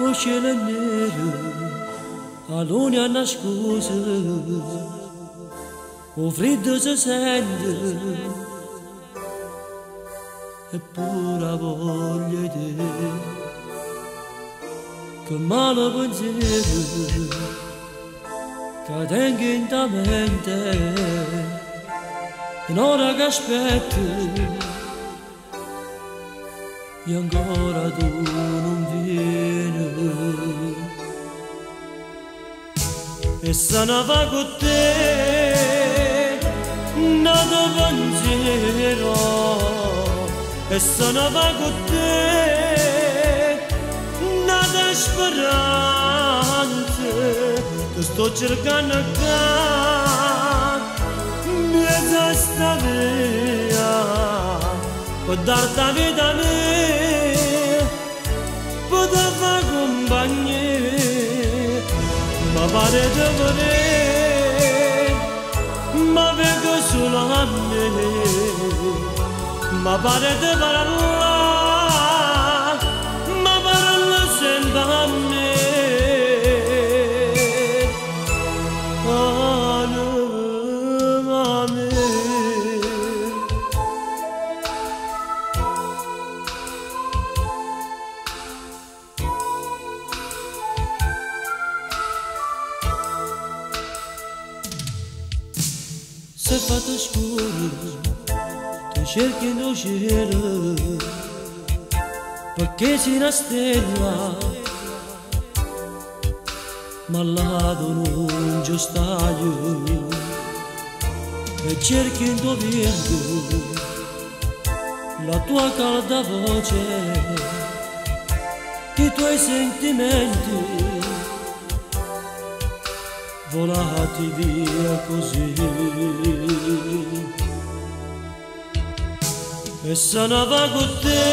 o șelă neră, alunea nascusă, o vredă să sendă, e pura voglia de că mală vânzeră, cade-n gândamente, în ora că așteptă, e ancora tu non vieni e sanava con te nato pensiero e sanava con te nato speranze tu sto cercando acá nella sta via può darta vita a me, può darla compagnia, ma pare di volere, ma vengo sulla me, ma pare di parlare, ma parla sempre a me. Se fată scură, te cerc în o jelă, păcheți în astela, ma la donun giostaiu, te cerc în o virgă, la tua calda voce, i tuoi sentimenti, volati via così e sanava con te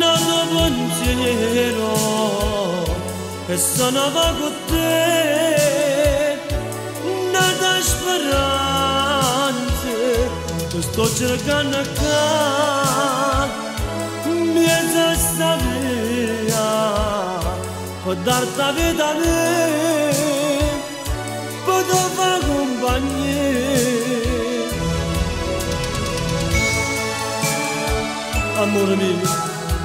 nato pensiero e sanava con te nata speranze tu sto cercando acá mezza sta via può darta vita a me, può darla compagnia. Amore mio,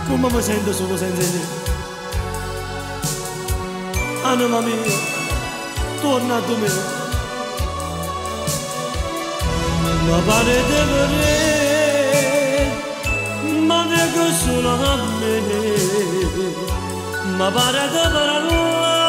come mi sento solo senza te? Anima mia, torna a me. Ma pare di vedere, ma vengo solo a me. Ma pare di parlare.